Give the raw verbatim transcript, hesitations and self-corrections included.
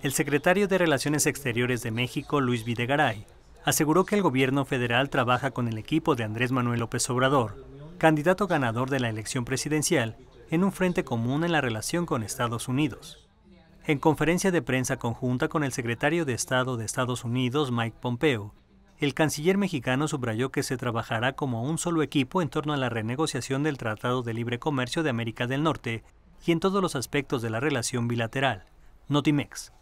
El secretario de Relaciones Exteriores de México, Luis Videgaray, aseguró que el gobierno federal trabaja con el equipo de Andrés Manuel López Obrador, candidato ganador de la elección presidencial, en un frente común en la relación con Estados Unidos. En conferencia de prensa conjunta con el secretario de Estado de Estados Unidos, Mike Pompeo, el canciller mexicano subrayó que se trabajará como un solo equipo en torno a la renegociación del Tratado de Libre Comercio de América del Norte y en todos los aspectos de la relación bilateral. Notimex.